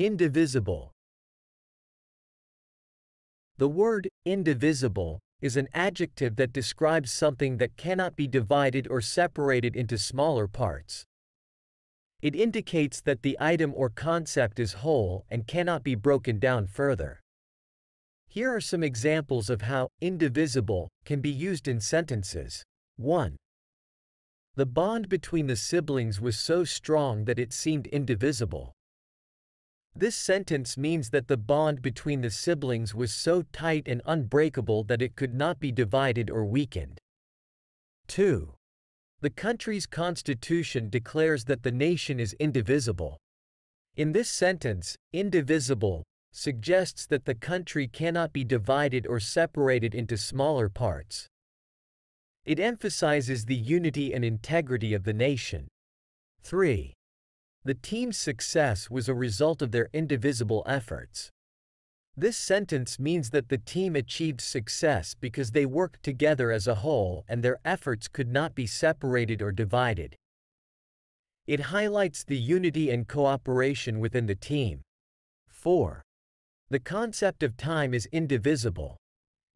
Indivisible. The word indivisible is an adjective that describes something that cannot be divided or separated into smaller parts. It indicates that the item or concept is whole and cannot be broken down further. Here are some examples of how indivisible can be used in sentences. 1. The bond between the siblings was so strong that it seemed indivisible. This sentence means that the bond between the siblings was so tight and unbreakable that it could not be divided or weakened. 2. The country's constitution declares that the nation is indivisible. In this sentence, indivisible suggests that the country cannot be divided or separated into smaller parts. It emphasizes the unity and integrity of the nation. 3. The team's success was a result of their indivisible efforts. This sentence means that the team achieved success because they worked together as a whole and their efforts could not be separated or divided. It highlights the unity and cooperation within the team. 4. The concept of time is indivisible.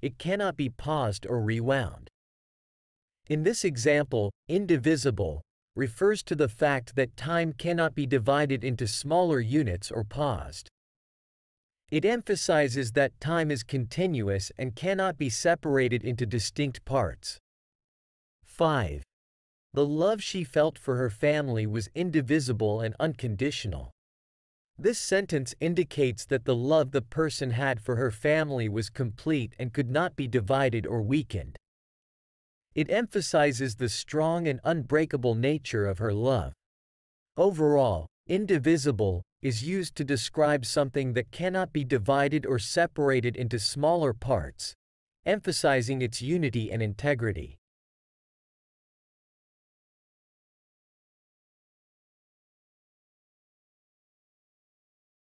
It cannot be paused or rewound. In this example, indivisible refers to the fact that time cannot be divided into smaller units or paused. It emphasizes that time is continuous and cannot be separated into distinct parts. 5. The love she felt for her family was indivisible and unconditional. This sentence indicates that the love the person had for her family was complete and could not be divided or weakened. It emphasizes the strong and unbreakable nature of her love. Overall, indivisible is used to describe something that cannot be divided or separated into smaller parts, emphasizing its unity and integrity.